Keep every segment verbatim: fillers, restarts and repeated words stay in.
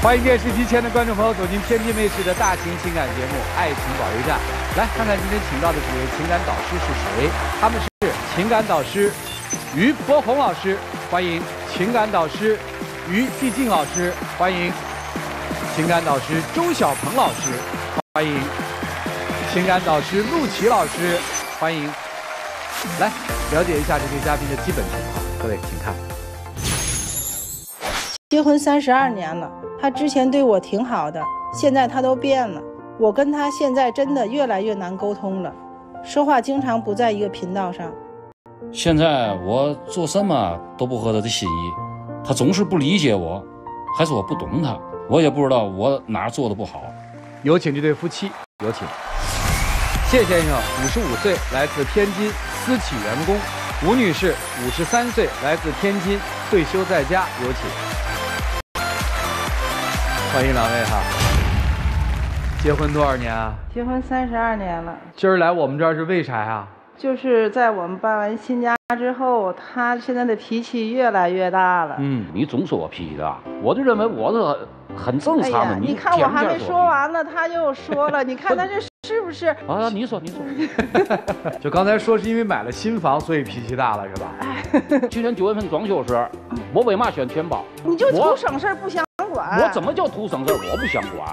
欢迎电视机前的观众朋友走进天津卫视的大型情感节目《爱情保卫战》，来看看今天请到的几位情感导师是谁？他们是情感导师于伯宏老师，欢迎；情感导师于继静老师，欢迎；情感导师周小鹏老师，欢迎；情感导师陆琪老师，欢迎。来了解一下这些嘉宾的基本情况，各位请看。结婚三十二年了。 他之前对我挺好的，现在他都变了。我跟他现在真的越来越难沟通了，说话经常不在一个频道上。现在我做什么都不合他的心意，他总是不理解我，还是我不懂他，我也不知道我哪做的不好。有请这对夫妻，有请。谢先生五十五岁，来自天津，私企员工；吴女士五十三岁，来自天津，退休在家。有请。 欢迎两位哈！结婚多少年啊？结婚三十二年了。今儿来我们这儿是为啥呀？就是在我们搬完新家之后，他现在的脾气越来越大了。嗯，你总说我脾气大，我就认为我是很正常的。哎、你, 你看我还没说完呢，他又说了，你看他这是不是？啊，你说你说。就刚才说是因为买了新房，所以脾气大了是吧？去年九月份装修时，我为嘛选全保？你就图省事儿不想。 我怎么叫图省事？我不想管，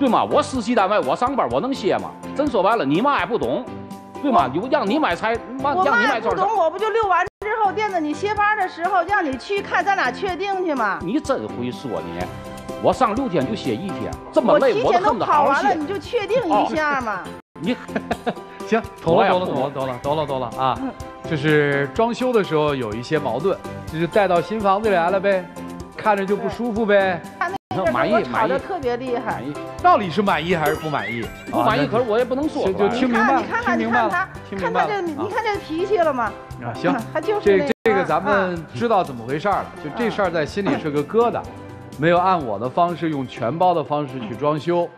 对吗？我实习单位，我上班，我能歇吗？真说白了，你妈也不懂，对吗？有让你买菜，妈让你买菜。我懂，我不就溜完之后垫着你歇班的时候，让你去看咱俩确定去吗？你真会说你，我上六天就歇一天，这么累我都恨不得好好歇。我提前都跑完了，你就确定一下嘛。你行，懂了懂了懂了懂了懂了懂了啊！就是装修的时候有一些矛盾，就是带到新房子里来了呗。 看着就不舒服呗。他那阵儿吵得特别厉害。到底是满意还是不满意？不满意，可是我也不能说。就听明白了，你看看，你看他，看他这，你看这脾气了吗？啊，行，他就是这这个咱们知道怎么回事了。就这事儿在心里是个疙瘩，没有按我的方式用全包的方式去装修，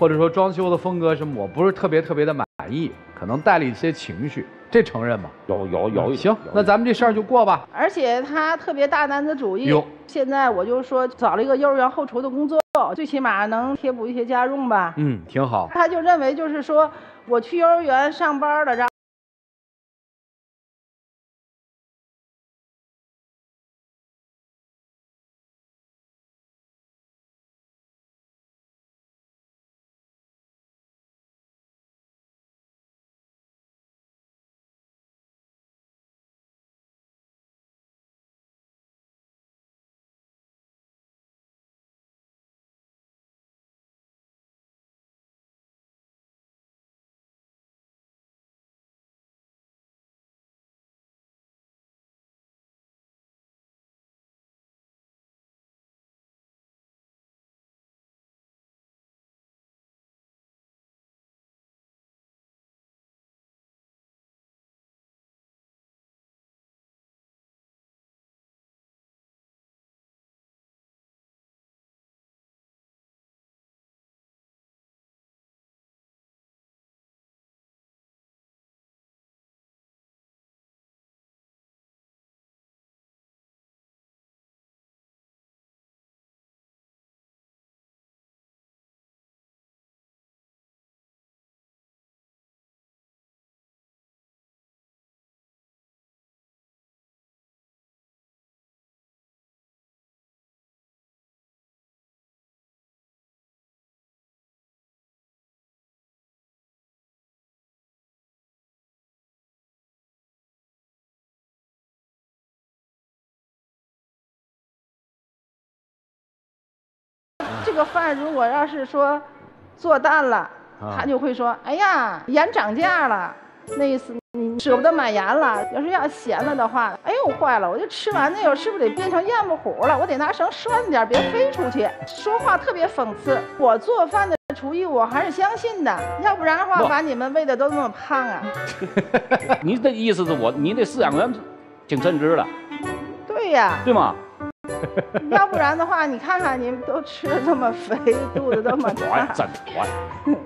或者说装修的风格什么，我不是特别特别的满意，可能带了一些情绪。 这承认吧，有有有，行，那咱们这事儿就过吧。而且他特别大男子主义。现在我就说找了一个幼儿园后厨的工作，最起码能贴补一些家用吧。嗯，挺好。他就认为就是说，我去幼儿园上班了，然后这个饭如果要是说做淡了，他就会说：“哎呀，盐涨价了，那意思你舍不得买盐了。要是要咸了的话，哎呦坏了，我就吃完那个是不是得变成燕不糊了？我得拿绳拴点，别飞出去。”说话特别讽刺。我做饭的厨艺我还是相信的，要不然的话把你们喂的都那么胖啊！你的意思是我你的饲养员挺称职的，对呀，对吗？ 要不然的话，你看看你们都吃的这么肥，肚子这么大，真的。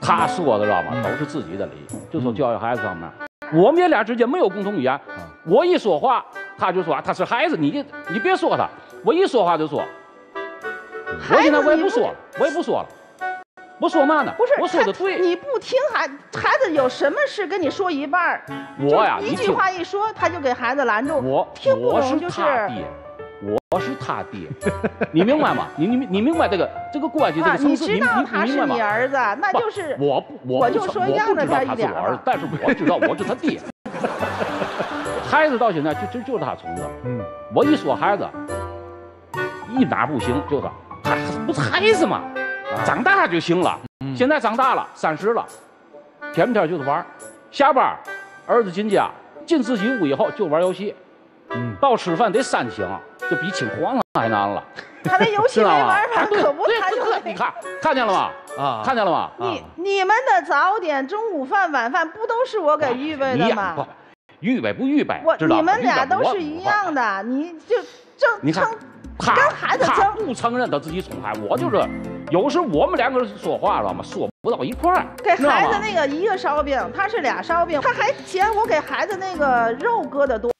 他说的知道吗？都是自己的理，就说教育孩子方面，我们爷俩之间没有共同语言。我一说话，他就说他是孩子，你你别说他。我一说话就说，我现在我也不说了，我也不说了。我说嘛呢？不是，我说的对。你不听孩孩子有什么事跟你说一半，我呀一句话一说，他就给孩子拦住。我听不懂就是他爹，我是他爹，你明白吗？你你你明白这个这个关系这个层次？你知道他是你儿子，那就是我我我就说让着他一点。但是我知道我是他爹。孩子到现在就就就是他宠着。嗯，我一说孩子，一哪不行就他，他不是孩子吗？ 长大就行了，嗯、现在长大了，三十了，天不天就是玩，下班儿子进家进自己屋以后就玩游戏，嗯、到吃饭得三请，就比请皇上还难了。他那游戏没玩法，可不他就你看看见了吗？啊，看见了吗？你你们的早点、中午饭、晚饭不都是我给预备的吗？啊、预备不预备？我你们俩都是一样的，你就正称。 他他不承认他自己宠孩子，我就是有时我们两个人说话了嘛，说不到一块儿。给孩子那个一个烧饼，他是俩烧饼，他还嫌我给孩子那个肉割得多。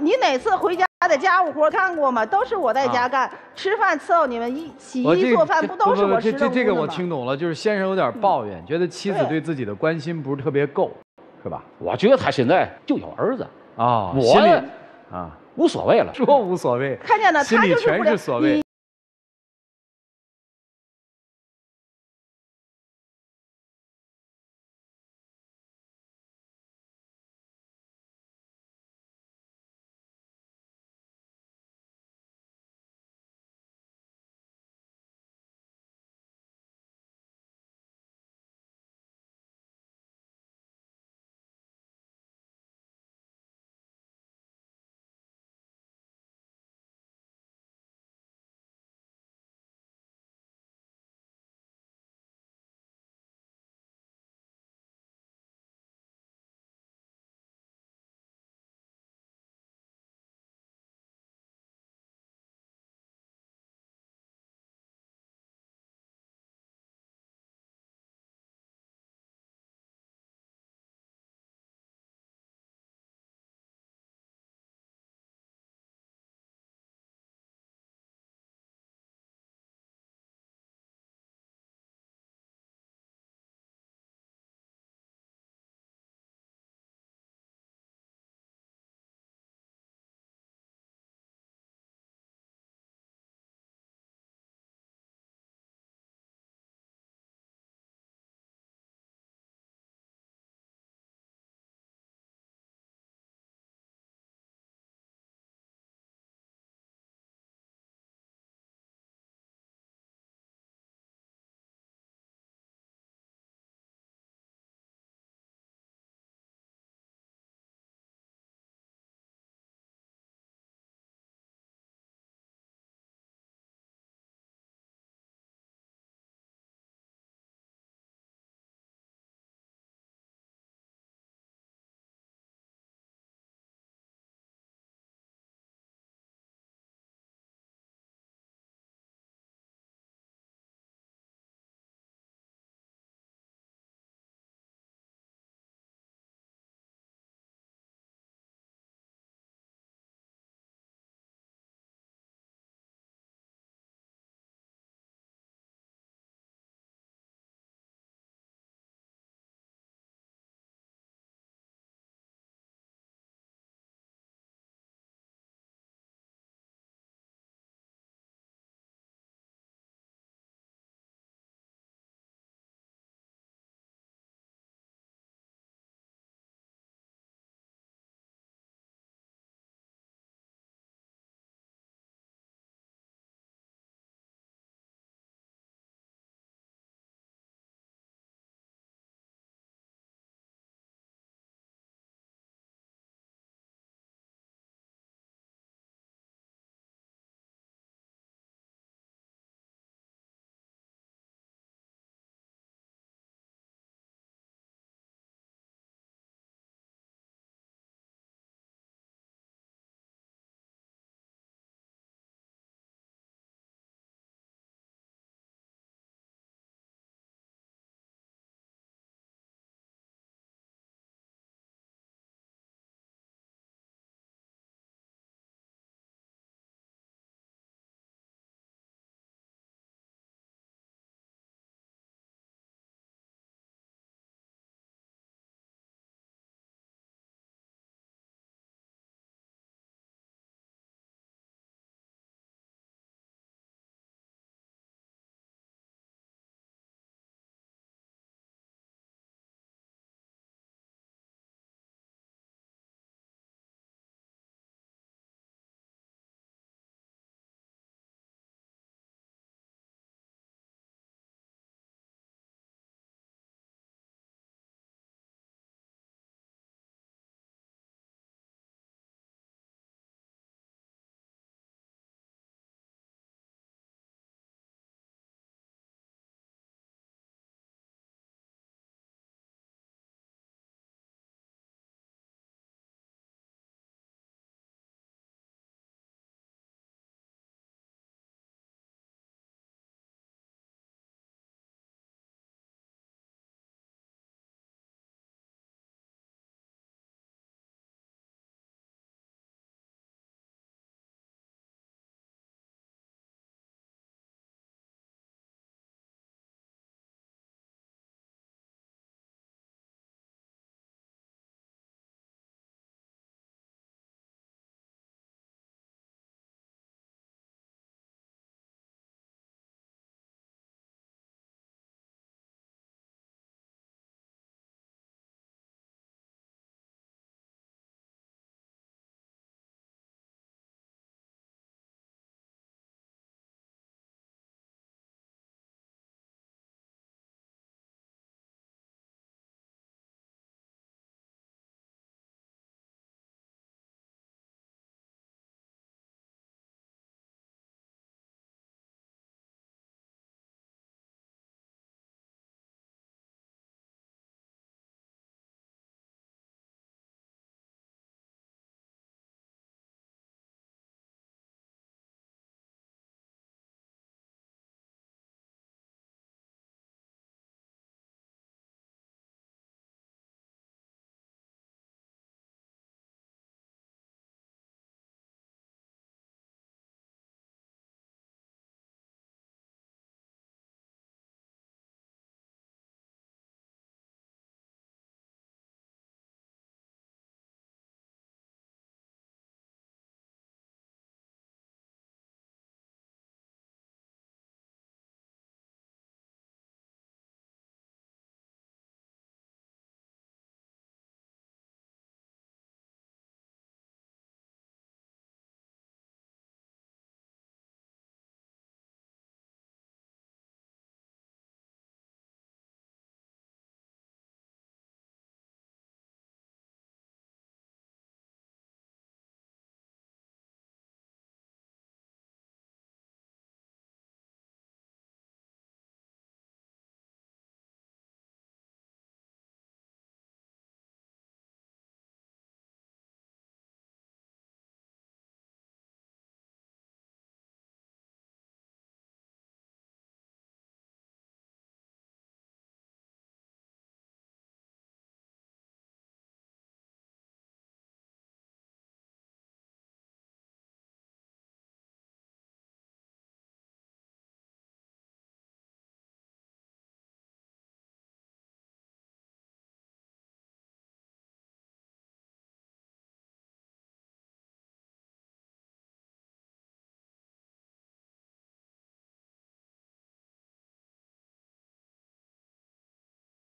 你哪次回家的家务活干过吗？都是我在家干，啊、吃饭伺候你们，一洗衣做饭不都是我吃的？这这个我听懂了，就是先生有点抱怨，嗯、觉得妻子对自己的关心不是特别够，是吧？我觉得他现在就有儿子啊，哦、我啊无所谓了，说无所谓，看见了，心里全是所谓。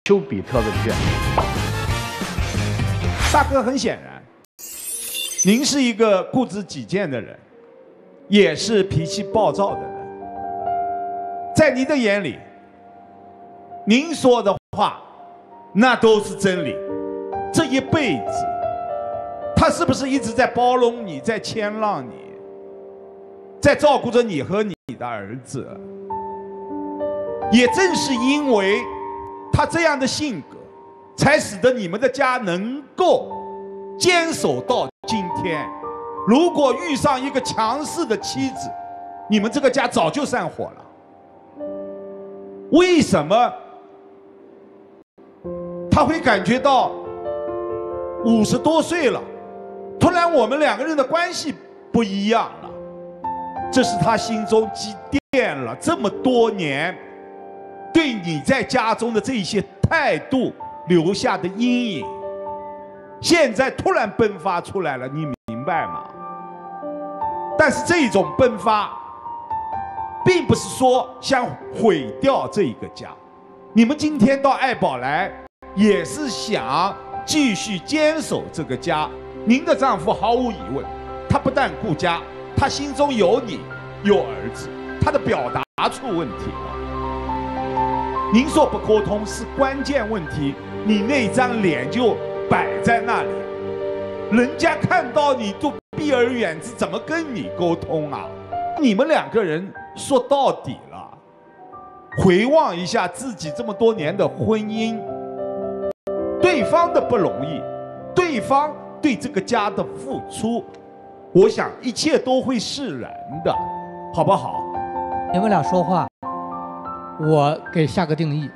丘比特问卷，大哥，很显然，您是一个固执己见的人，也是脾气暴躁的人。在您的眼里，您说的话那都是真理。这一辈子，他是不是一直在包容你，在谦让你，在照顾着你和你的儿子？也正是因为 他这样的性格，才使得你们的家能够坚守到今天。如果遇上一个强势的妻子，你们这个家早就散伙了。为什么他会感觉到五十多岁了，突然我们两个人的关系不一样了？这是他心中积淀了这么多年 对你在家中的这一些态度留下的阴影，现在突然迸发出来了，你明白吗？但是这种迸发，并不是说想毁掉这一个家。你们今天到爱宝来，也是想继续坚守这个家。您的丈夫毫无疑问，他不但顾家，他心中有你，有儿子，他的表达出问题了。 您说不沟通是关键问题，你那张脸就摆在那里，人家看到你就避而远之，怎么跟你沟通啊？你们两个人说到底了，回望一下自己这么多年的婚姻，对方的不容易，对方对这个家的付出，我想一切都会释然的，好不好？你们俩说话， 我给下个定义，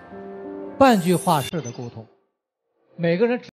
半句话式的沟通，每个人只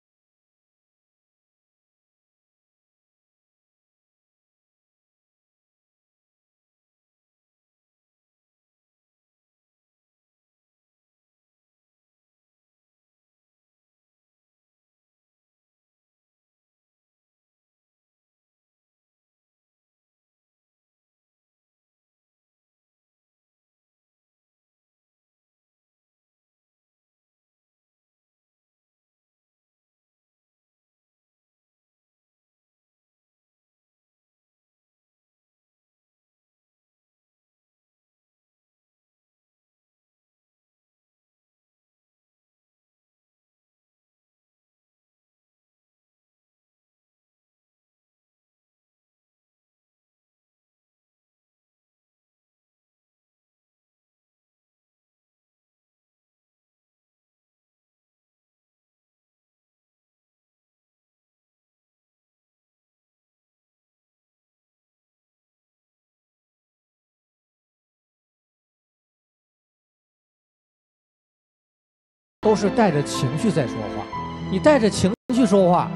都是带着情绪在说话，你带着情绪说话，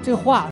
这话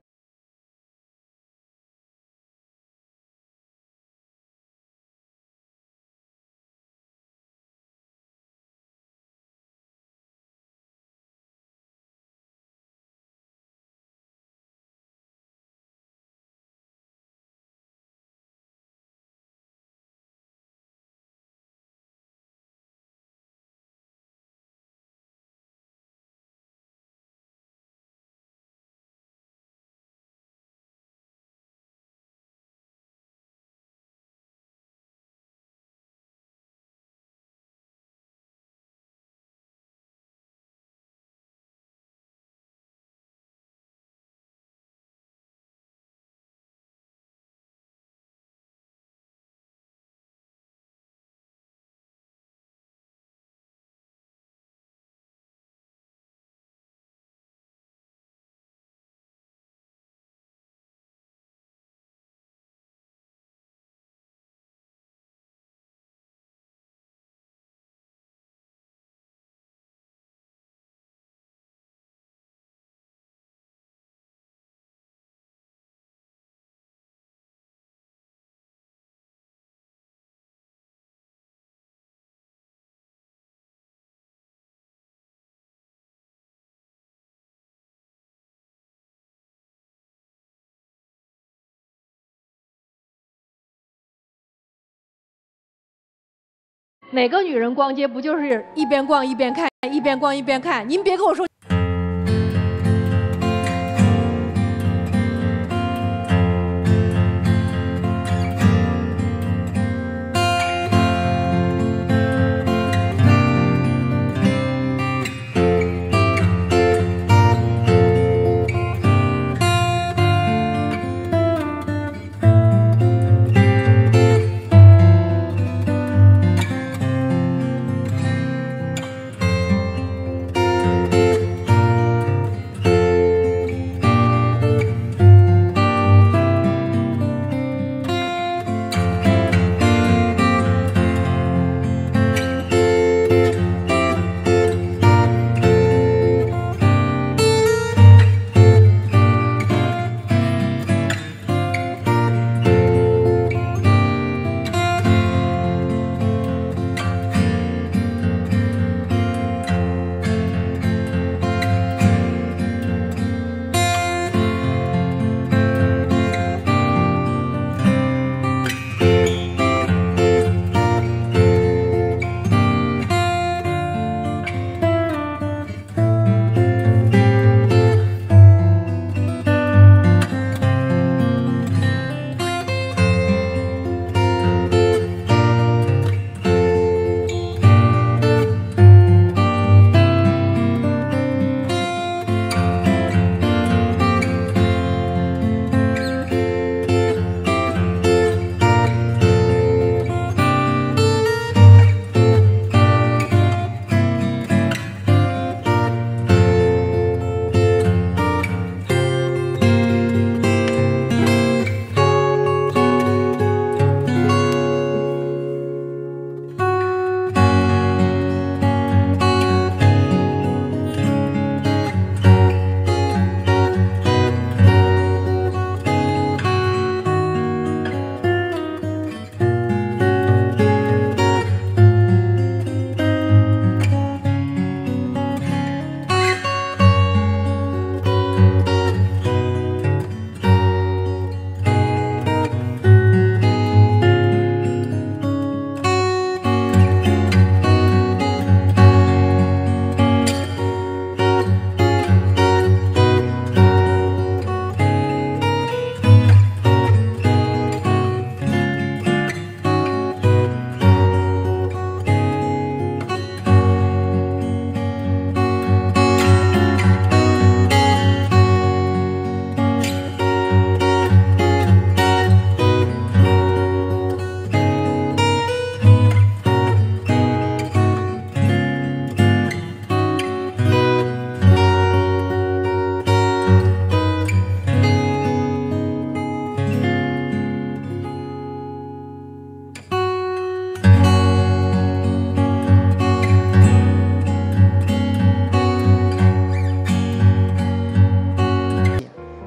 每个女人逛街不就是一边逛一边看，一边逛一边看？您别跟我说。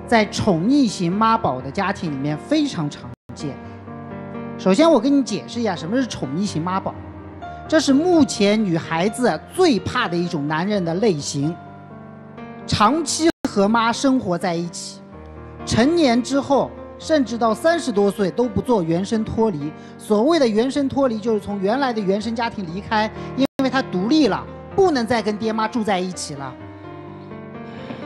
在宠溺型妈宝的家庭里面非常常见。首先，我跟你解释一下什么是宠溺型妈宝，这是目前女孩子最怕的一种男人的类型。长期和妈生活在一起，成年之后甚至到三十多岁都不做原生脱离。所谓的原生脱离，就是从原来的原生家庭离开，因为她独立了，不能再跟爹妈住在一起了。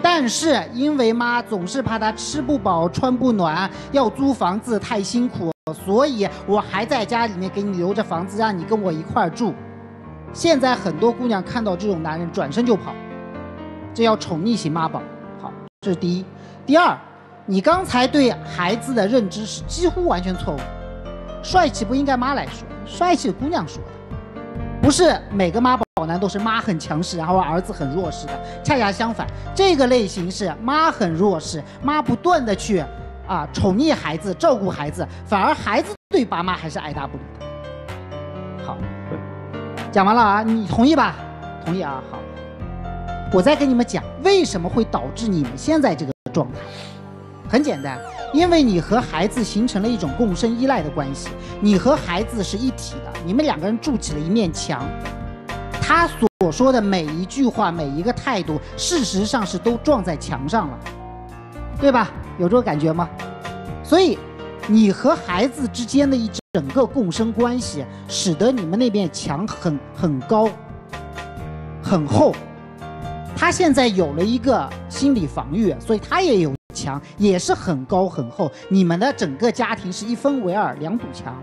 但是因为妈总是怕她吃不饱穿不暖，要租房子太辛苦，所以我还在家里面给你留着房子，让你跟我一块儿住。现在很多姑娘看到这种男人转身就跑，这叫宠溺型妈宝。好，这是第一。第二，你刚才对孩子的认知是几乎完全错误。帅气不应该妈来说，帅气姑娘说的，不是每个妈宝。 好男都是妈很强势，然后儿子很弱势的，恰恰相反，这个类型是妈很弱势，妈不断的去啊宠溺孩子、照顾孩子，反而孩子对爸妈还是爱答不理的。好，讲完了啊，你同意吧？同意啊，好。我再跟你们讲，为什么会导致你们现在这个状态？很简单，因为你和孩子形成了一种共生依赖的关系，你和孩子是一体的，你们两个人筑起了一面墙。 他所说的每一句话、每一个态度，事实上是都撞在墙上了，对吧？有这个感觉吗？所以，你和孩子之间的一整个共生关系，使得你们那面墙很很高、很厚。他现在有了一个心理防御，所以他也有墙，也是很高很厚。你们的整个家庭是一分为二，两堵墙。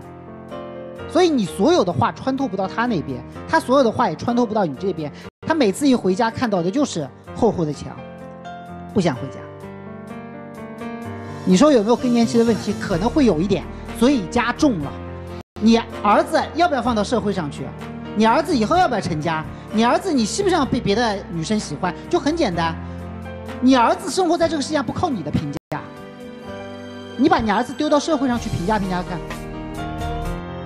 所以你所有的话穿透不到他那边，他所有的话也穿透不到你这边。他每次一回家看到的就是厚厚的墙，不想回家。你说有没有更年期的问题？可能会有一点，所以加重了。你儿子要不要放到社会上去？你儿子以后要不要成家？你儿子你希不希望被别的女生喜欢？就很简单，你儿子生活在这个世界上不靠你的评价，你把你儿子丢到社会上去评价评价看。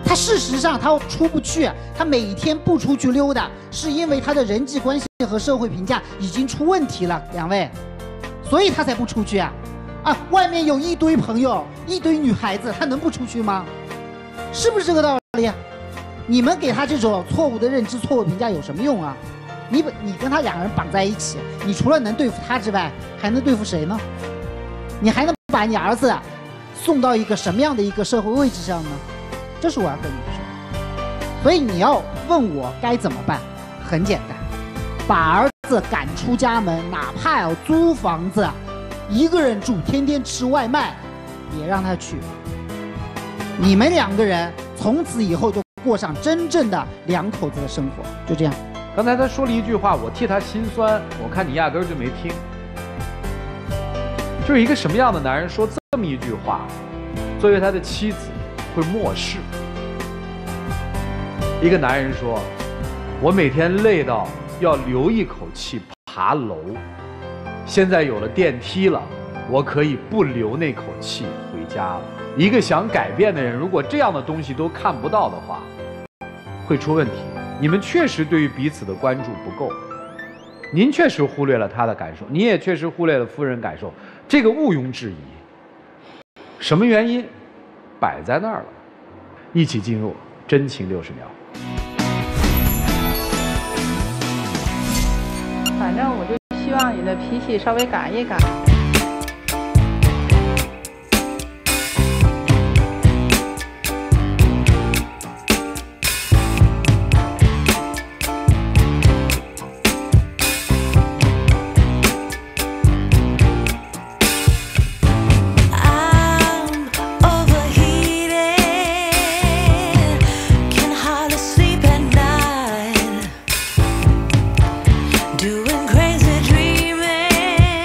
他事实上他出不去，他每天不出去溜达，是因为他的人际关系和社会评价已经出问题了，两位，所以他才不出去啊！啊，外面有一堆朋友，一堆女孩子，他能不出去吗？是不是这个道理？你们给他这种错误的认知、错误评价有什么用啊？你你跟他两个人绑在一起，你除了能对付他之外，还能对付谁呢？你还能把你儿子送到一个什么样的一个社会位置上呢？ 这是我要跟你说，所以你要问我该怎么办，很简单，把儿子赶出家门，哪怕要租房子，一个人住，天天吃外卖，也让他去。你们两个人从此以后就过上真正的两口子的生活，就这样。刚才他说了一句话，我替他心酸，我看你压根儿就没听。就是一个什么样的男人说这么一句话，作为他的妻子。 会漠视。一个男人说：“我每天累到要留一口气爬楼，现在有了电梯了，我可以不留那口气回家了。”一个想改变的人，如果这样的东西都看不到的话，会出问题。你们确实对于彼此的关注不够，您确实忽略了他的感受，你也确实忽略了夫人感受，这个毋庸置疑。什么原因？ 摆在那儿了，一起进入真情六十秒。反正我就希望你的脾气稍微改一改。Doing crazy dreaming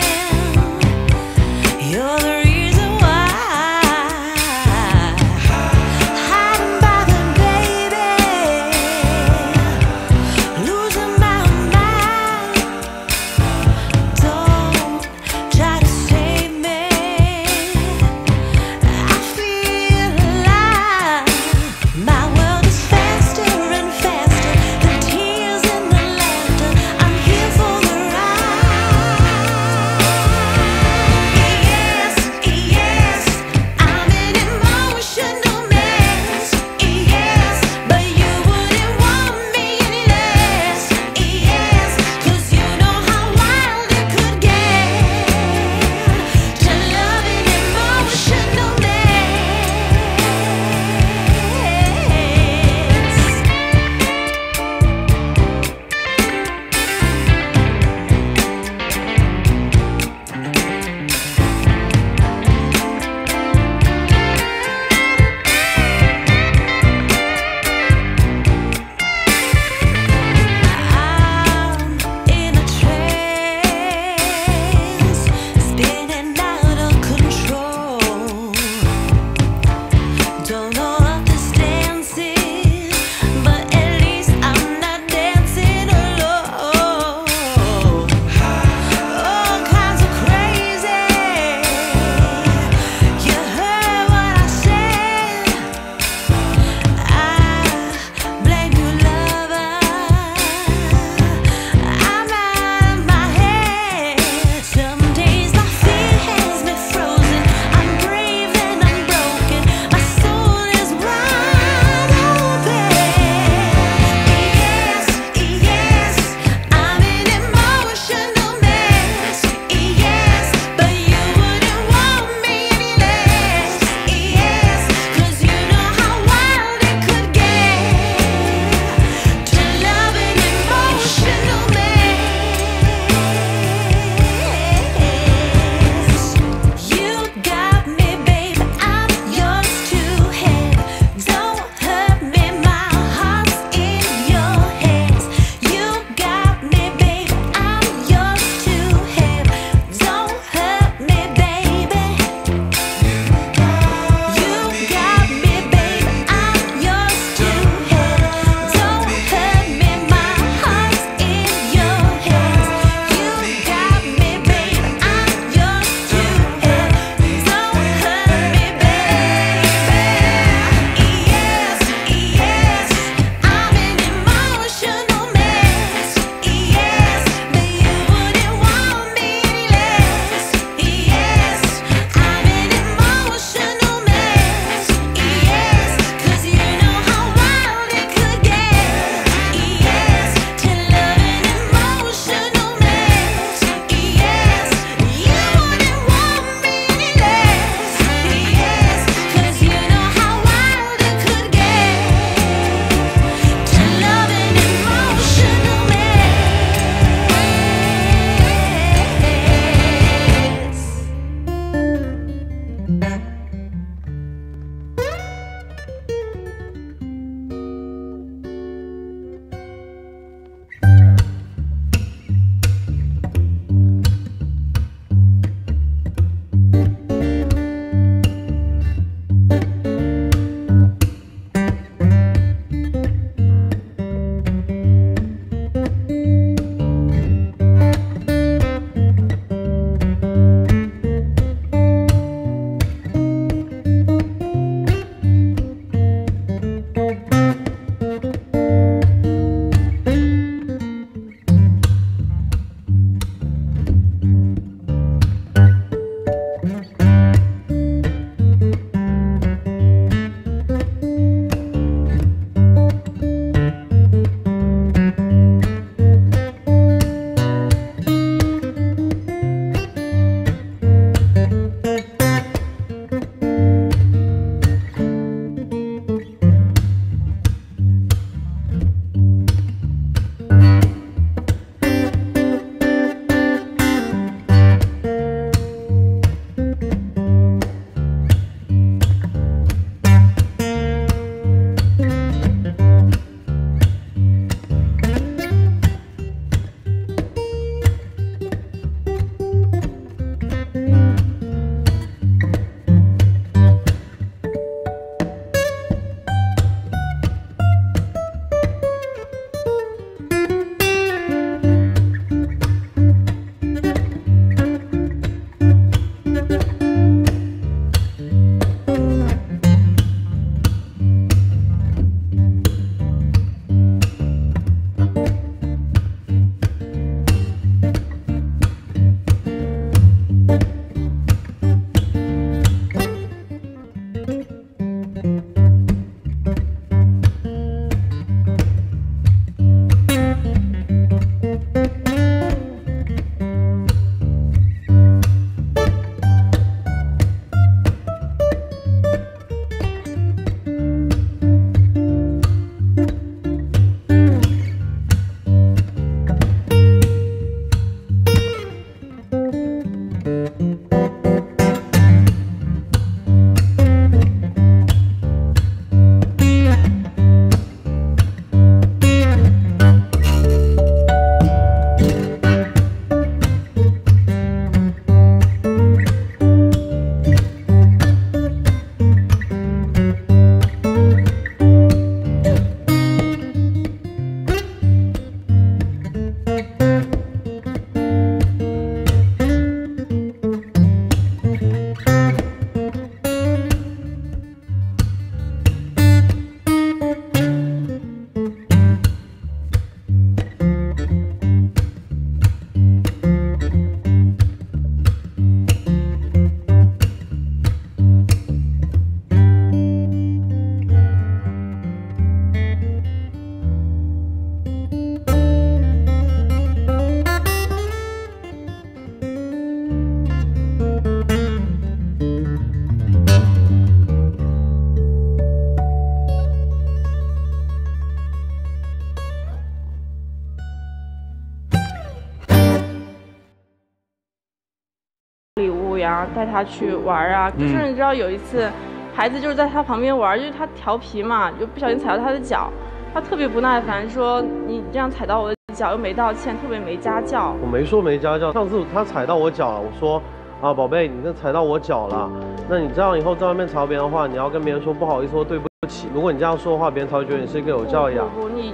礼物呀，带他去玩啊。嗯、就是你知道有一次，孩子就是在他旁边玩，就是他调皮嘛，就不小心踩到他的脚，他特别不耐烦，说你这样踩到我的脚又没道歉，特别没家教。我没说没家教，上次他踩到我脚了，我说啊宝贝，你这踩到我脚了，那你这样以后在外面吵别人的话，你要跟别人说不好意思或对不起。 如果你这样说的话，别人才会觉得你是一个有教养、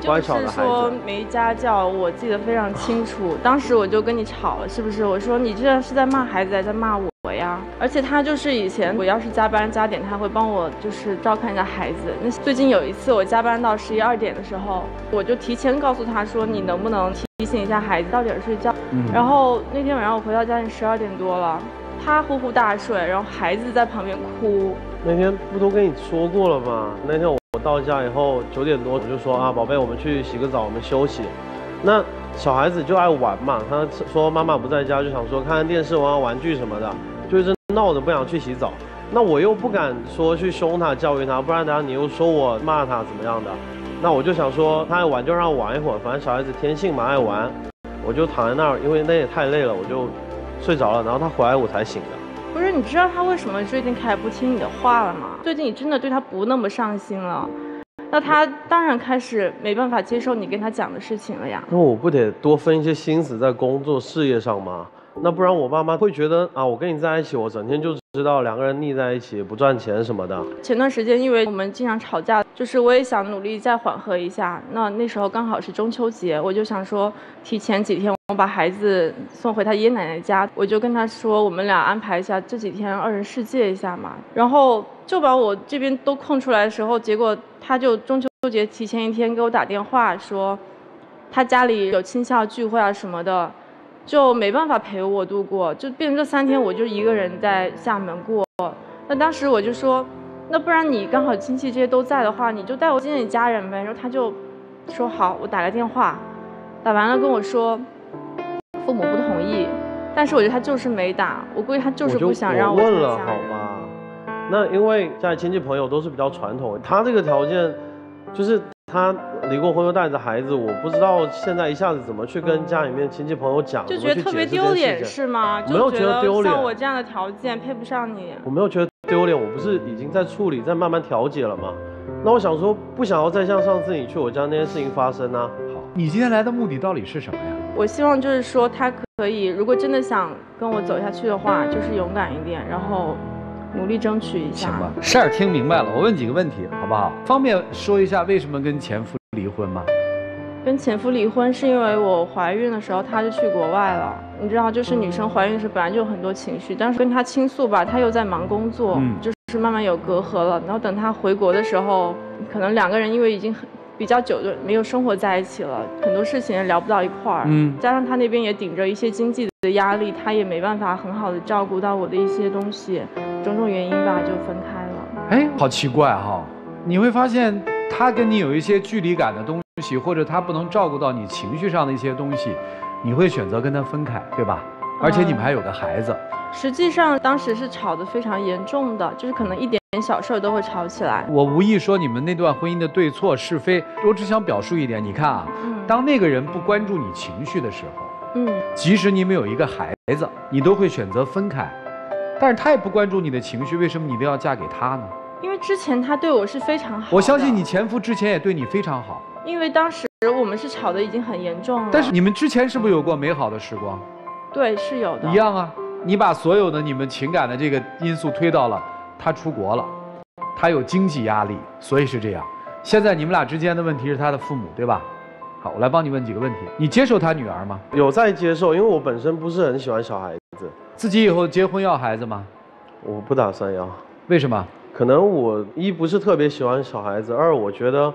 乖巧的孩子。说没家教，我记得非常清楚。当时我就跟你吵了，是不是？我说你这是在骂孩子，还在骂我呀！而且他就是以前我要是加班加点，他会帮我就是照看一下孩子。那最近有一次我加班到十一二点的时候，我就提前告诉他说，你能不能提醒一下孩子到点睡觉？嗯、然后那天晚上我回到家里十二点多了，他呼呼大睡，然后孩子在旁边哭。 那天不都跟你说过了吗？那天我到家以后九点多，我就说啊，宝贝，我们去洗个澡，我们休息。那小孩子就爱玩嘛，他说妈妈不在家，就想说看看电视、玩玩玩具什么的，就一直闹着不想去洗澡。那我又不敢说去凶他、教育他，不然等下你又说我骂他怎么样的。那我就想说他爱玩就让玩一会儿，反正小孩子天性嘛，爱玩。我就躺在那儿，因为那也太累了，我就睡着了。然后他回来我才醒的。 不是，你知道他为什么最近开始不听你的话了吗？最近你真的对他不那么上心了，那他当然开始没办法接受你跟他讲的事情了呀。那我不得多分一些心思在工作事业上吗？那不然我爸妈会觉得啊，我跟你在一起，我整天就知道两个人腻在一起，不赚钱什么的。前段时间因为我们经常吵架，就是我也想努力再缓和一下。那那时候刚好是中秋节，我就想说提前几天。 我把孩子送回他爷爷奶奶家，我就跟他说，我们俩安排一下这几天二人世界一下嘛。然后就把我这边都空出来的时候，结果他就中秋节提前一天给我打电话说，他家里有亲校聚会啊什么的，就没办法陪我度过，就变成这三天我就一个人在厦门过。那当时我就说，那不然你刚好亲戚这些都在的话，你就带我见见家人呗。然后他就说好，我打个电话，打完了跟我说。 父母不同意，但是我觉得他就是没打，我估计他就是不想让我问了，好吗？那因为家里亲戚朋友都是比较传统，他这个条件，就是他离过婚又带着孩子，我不知道现在一下子怎么去跟家里面亲戚朋友讲，就觉得特别丢脸是吗？没有觉得丢脸，像我这样的条件配不上你，我没有觉得丢脸，我不是已经在处理，在慢慢调解了吗？那我想说，不想要再像上次你去我家那件事情发生啊。好，你今天来的目的到底是什么呀？ 我希望就是说，他可以，如果真的想跟我走下去的话，就是勇敢一点，然后努力争取一下。行吧，事儿听明白了。我问几个问题，好不好？方便说一下为什么跟前夫离婚吗？跟前夫离婚是因为我怀孕的时候他就去国外了，你知道，就是女生怀孕时本来就有很多情绪，但是跟他倾诉吧，他又在忙工作，嗯、就是慢慢有隔阂了。然后等他回国的时候，可能两个人因为已经很。 比较久的没有生活在一起了，很多事情聊不到一块儿。嗯，加上他那边也顶着一些经济的压力，他也没办法很好的照顾到我的一些东西，种种原因吧，就分开了。哎，好奇怪哈、哦！你会发现他跟你有一些距离感的东西，或者他不能照顾到你情绪上的一些东西，你会选择跟他分开，对吧？而且你们还有个孩子。嗯、实际上当时是吵得非常严重的，就是可能一点。 小事都会吵起来。我无意说你们那段婚姻的对错是非，我只想表述一点。你看啊，嗯、当那个人不关注你情绪的时候，嗯，即使你们有一个孩子，你都会选择分开。但是他也不关注你的情绪，为什么你一定要嫁给他呢？因为之前他对我是非常好的。我相信你前夫之前也对你非常好。因为当时我们是吵得已经很严重了。但是你们之前是不是有过美好的时光？对，是有的。一样啊，你把所有的你们情感的这个因素推到了。 他出国了，他有经济压力，所以是这样。现在你们俩之间的问题是他的父母，对吧？好，我来帮你问几个问题。你接受他女儿吗？有在接受，因为我本身不是很喜欢小孩子。自己以后结婚要孩子吗？我不打算要。为什么？可能我一不是特别喜欢小孩子，二我觉得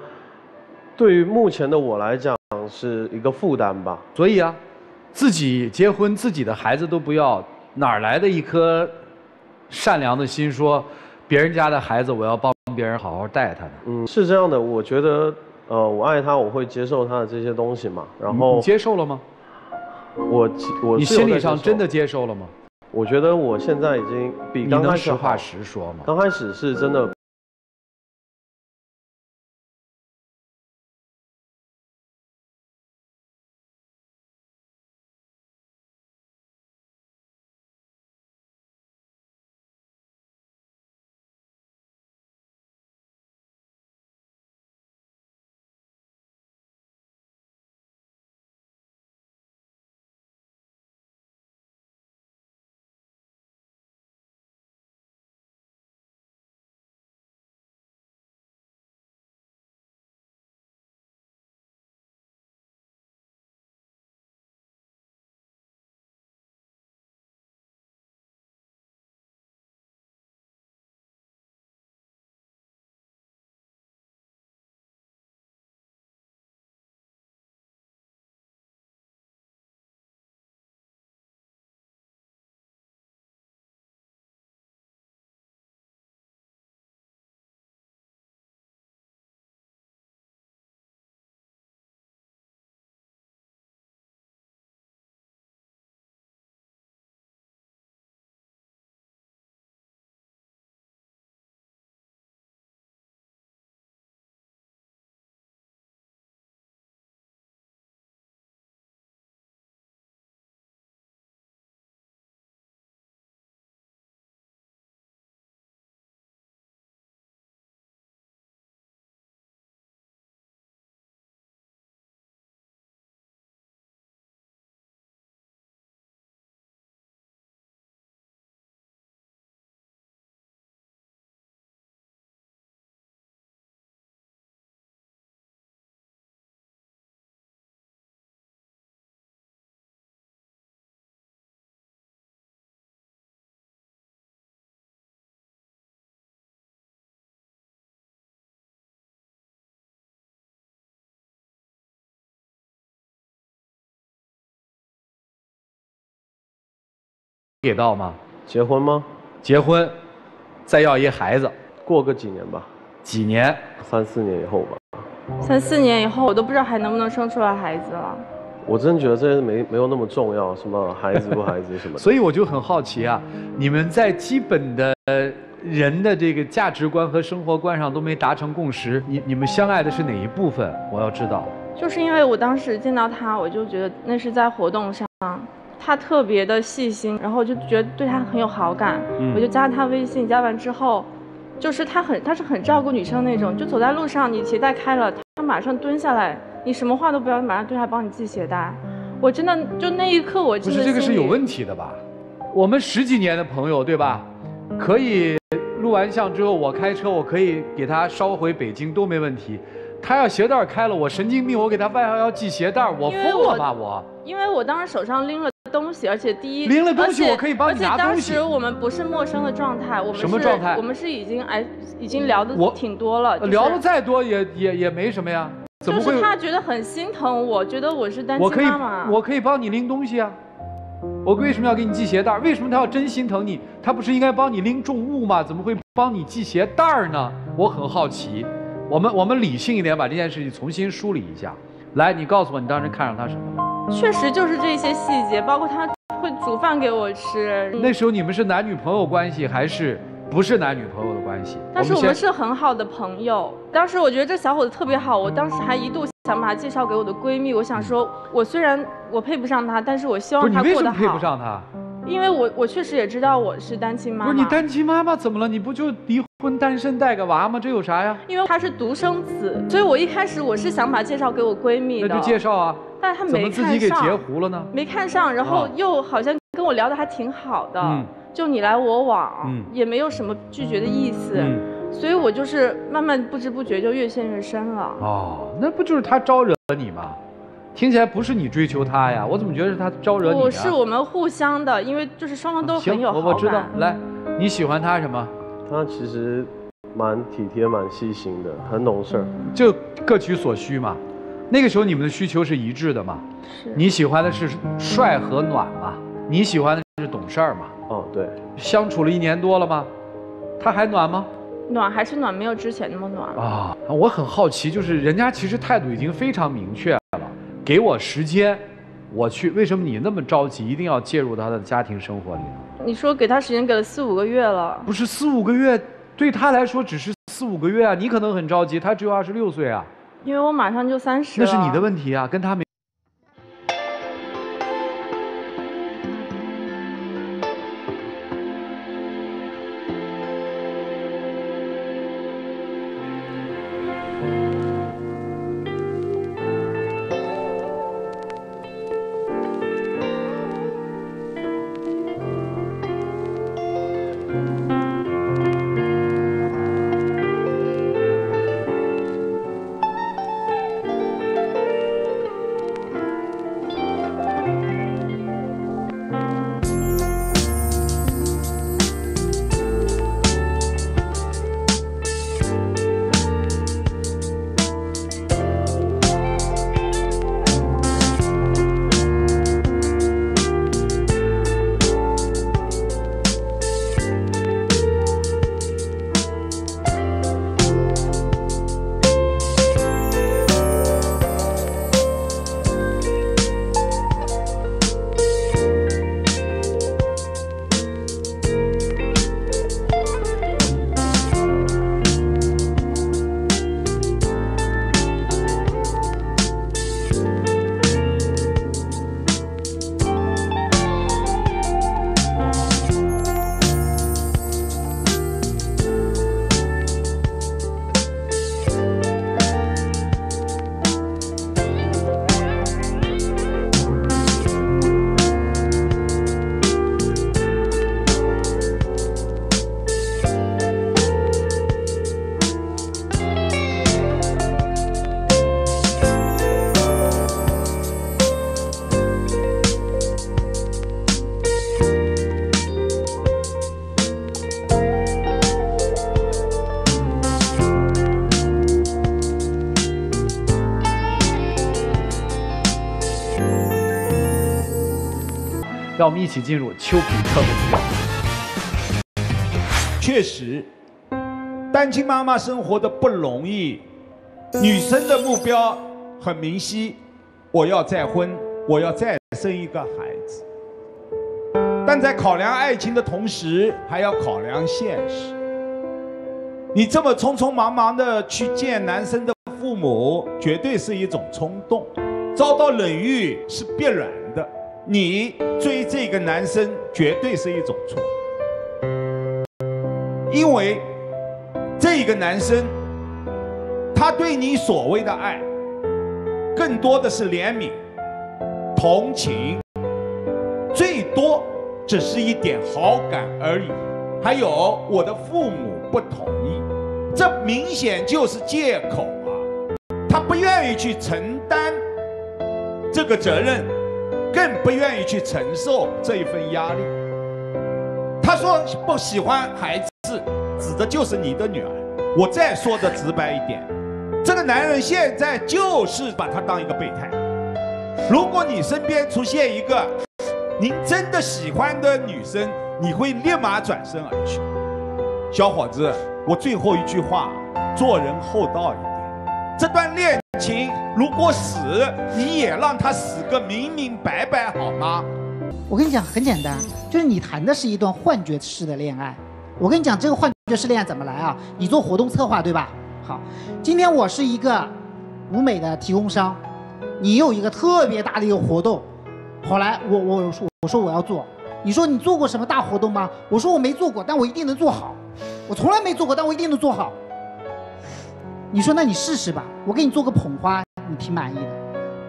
对于目前的我来讲是一个负担吧。所以啊，自己结婚，自己的孩子都不要，哪来的一颗？ 善良的心说，别人家的孩子，我要帮别人好好带他的。嗯，是这样的，我觉得，呃，我爱他，我会接受他的这些东西嘛。然后、嗯、你接受了吗？我我你心理上真的接受了吗？我觉得我现在已经比刚开始实话实说嘛。刚开始是真的。给到吗？结婚吗？结婚，再要一孩子，过个几年吧。几年？三四年以后吧。三四年以后，我都不知道还能不能生出来孩子了。我真觉得这些没没有那么重要，什么孩子不孩子什么的。所以我就很好奇啊，你们在基本的人的这个价值观和生活观上都没达成共识，你你们相爱的是哪一部分？我要知道。就是因为我当时见到他，我就觉得那是在活动上。 他特别的细心，然后我就觉得对他很有好感，嗯、我就加了他微信。加完之后，就是他很，他是很照顾女生那种。就走在路上，你鞋带开了，他马上蹲下来，你什么话都不要，马上蹲下来帮你系鞋带。我真的就那一刻我，我真的不是这个是有问题的吧？我们十几年的朋友，对吧？可以录完像之后，我开车，我可以给他捎回北京都没问题。 他要鞋带开了，我神经病！我给他外号要系鞋带，我疯了吧我！因为我当时手上拎了东西，而且第一拎了东西，我可以帮你拿东西。而且当时我们不是陌生的状态，我们是什么状态？我们是已经哎，已经聊的挺多了。就是、聊的再多也也也没什么呀。怎么会就是他觉得很心疼我，觉得我是单亲妈妈。我可以，我可以帮你拎东西啊。我为什么要给你系鞋带？为什么他要真心疼你？他不是应该帮你拎重物吗？怎么会帮你系鞋带呢？我很好奇。 我们我们理性一点，把这件事情重新梳理一下。来，你告诉我，你当时看上他什么？确实就是这些细节，包括他会煮饭给我吃。那时候你们是男女朋友关系，还是不是男女朋友的关系？但是我们是很好的朋友。当时我觉得这小伙子特别好，我当时还一度想把他介绍给我的闺蜜。我想说，我虽然我配不上他，但是我希望他过得好。不是，你为什么配不上他？因为我我确实也知道我是单亲妈妈。不是你单亲妈妈怎么了？你不就离婚？ 婚单身带个娃吗？这有啥呀？因为她是独生子，所以我一开始我是想把她介绍给我闺蜜的。那就介绍啊，但是她没看上，怎么自己给截胡了呢？没看上，然后又好像跟我聊的还挺好的，嗯、就你来我往，嗯、也没有什么拒绝的意思，嗯、所以我就是慢慢不知不觉就越陷越深了。哦，那不就是她招惹你吗？ 听起来不是你追求他呀，我怎么觉得是他招惹你啊？我是我们互相的，因为就是双方都很有好感。我我知道，来，你喜欢他什么？他其实蛮体贴、蛮细心的，很懂事儿，就各取所需嘛。那个时候你们的需求是一致的嘛？是。你喜欢的是帅和暖嘛？你喜欢的是懂事儿嘛？哦，对。相处了一年多了吗？他还暖吗？ 暖还是暖，没有之前那么暖了啊！我很好奇，就是人家其实态度已经非常明确了，给我时间，我去。为什么你那么着急，一定要介入到他的家庭生活里呢？你说给他时间给了四五个月了，不是四五个月，对他来说只是四五个月啊！你可能很着急，他只有二十六岁啊。因为我马上就三十了。那是你的问题啊，跟他没。让我们一起进入丘比特的力量。确实，单亲妈妈生活的不容易，女生的目标很明晰，我要再婚，我要再生一个孩子。但在考量爱情的同时，还要考量现实。你这么匆匆忙忙的去见男生的父母，绝对是一种冲动，遭到冷遇是必然的。你追这个男生，绝对是一种错，因为这个男生，他对你所谓的爱，更多的是怜悯、同情，最多只是一点好感而已。还有我的父母不同意，这明显就是借口啊！他不愿意去承担这个责任，更不愿意去承受这一份压力。他说不喜欢孩子，指的就是你的女儿。我再说的直白一点，这个男人现在就是把她当一个备胎。如果你身边出现一个您真的喜欢的女生，你会立马转身而去。小伙子，我最后一句话，做人厚道一点。这段恋情如果死，你也让他死个明明白白好吗？我跟你讲，很简单，就是你谈的是一段幻觉式的恋爱。我跟你讲，这个幻觉式恋爱怎么来啊？你做活动策划对吧？好，今天我是一个舞美的提供商，你有一个特别大的一个活动，后来我我我说我说我要做，你说你做过什么大活动吗？我说我没做过，但我一定能做好。我从来没做过，但我一定能做好。你说那你试试吧，我给你做个捧花，你挺满意的；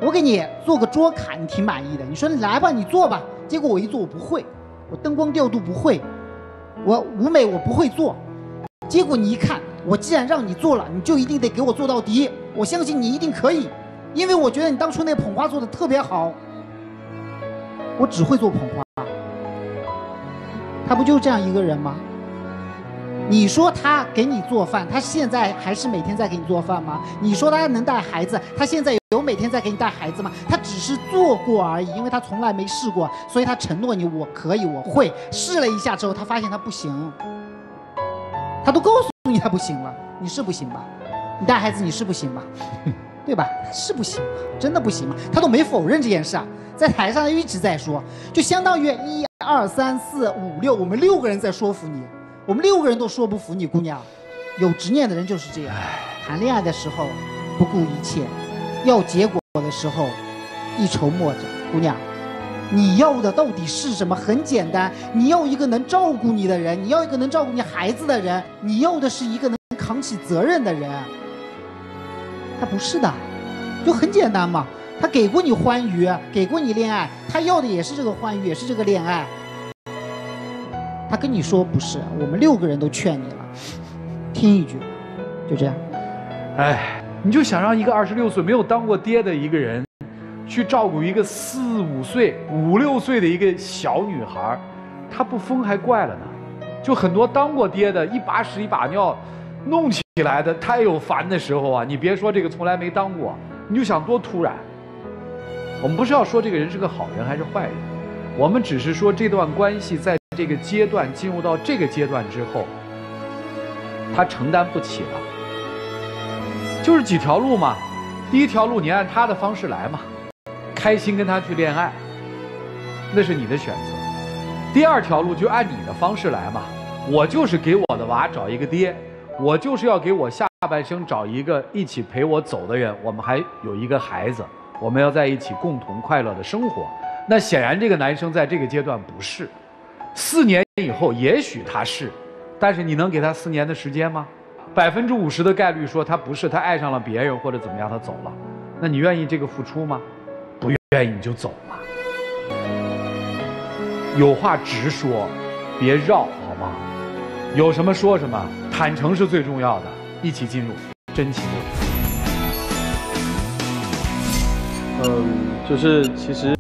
我给你做个桌卡，你挺满意的。你说来吧，你做吧。结果我一做我不会，我灯光调度不会，我舞美我不会做。结果你一看，我既然让你做了，你就一定得给我做到底。我相信你一定可以，因为我觉得你当初那捧花做的特别好。我只会做捧花，他不就这样一个人吗？你说他给你做饭，他现在还是每天在给你做饭吗？你说他能带孩子，他现在有每天在给你带孩子吗？他只是做过而已，因为他从来没试过，所以他承诺你我可以我会。试了一下之后，他发现他不行，他都告诉你他不行了，你是不行吧？你带孩子你是不行吧？对吧？是不行吧？真的不行吗？他都没否认这件事啊，在台上一直在说，就相当于一二三四五六，我们六个人在说服你。我们六个人都说不服你，姑娘。有执念的人就是这样，谈恋爱的时候不顾一切，要结果的时候一筹莫展。姑娘，你要的到底是什么？很简单，你要一个能照顾你的人，你要一个能照顾你孩子的人，你要的是一个能扛起责任的人。他不是的，就很简单嘛。他给过你欢愉，给过你恋爱，他要的也是这个欢愉，也是这个恋爱。他跟你说不是，我们六个人都劝你了，听一句，就这样。哎，你就想让一个二十六岁没有当过爹的一个人，去照顾一个四五岁、五六岁的一个小女孩，她不疯还怪了呢。就很多当过爹的，一把屎一把尿弄起来的，他也有烦的时候啊。你别说这个从来没当过，你就想多突然。我们不是要说这个人是个好人还是坏人，我们只是说这段关系在这个阶段进入到这个阶段之后，他承担不起了。就是几条路嘛，第一条路你按他的方式来嘛，开心跟他去恋爱，那是你的选择。第二条路就按你的方式来嘛，我就是给我的娃找一个爹，我就是要给我下半生找一个一起陪我走的人，我们还有一个孩子，我们要在一起共同快乐的生活。那显然这个男生在这个阶段不是。四年以后也许他是，但是你能给他四年的时间吗？百分之五十的概率说他不是，他爱上了别人或者怎么样，他走了。那你愿意这个付出吗？不愿意你就走嘛，有话直说，别绕好吗？有什么说什么，坦诚是最重要的。一起进入真情。嗯，就是其实。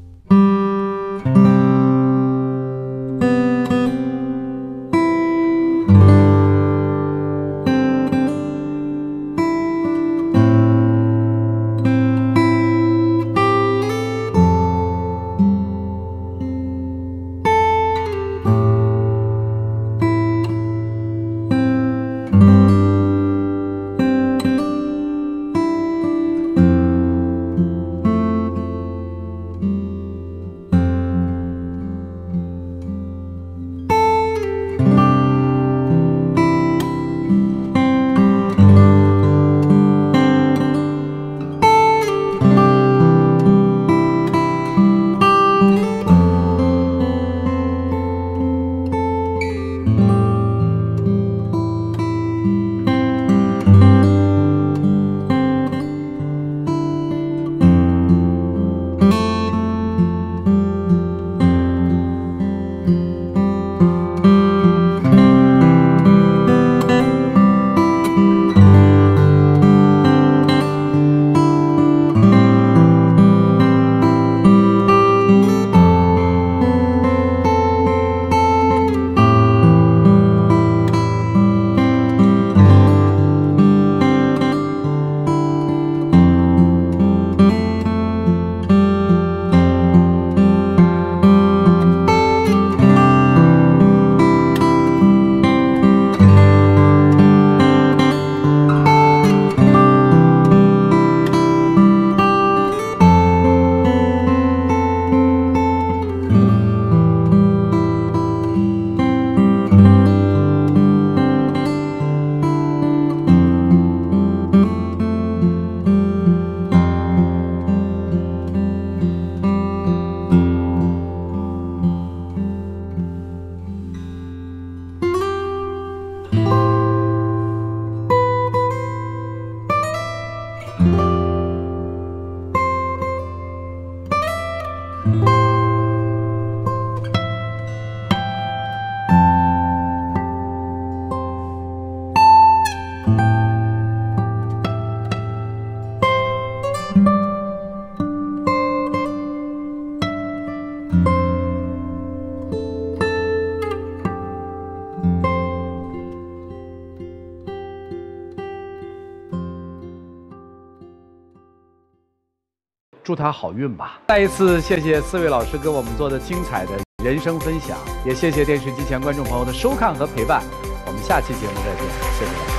祝他好运吧！再一次谢谢四位老师给我们做的精彩的人生分享，也谢谢电视机前观众朋友的收看和陪伴。我们下期节目再见，谢谢大家。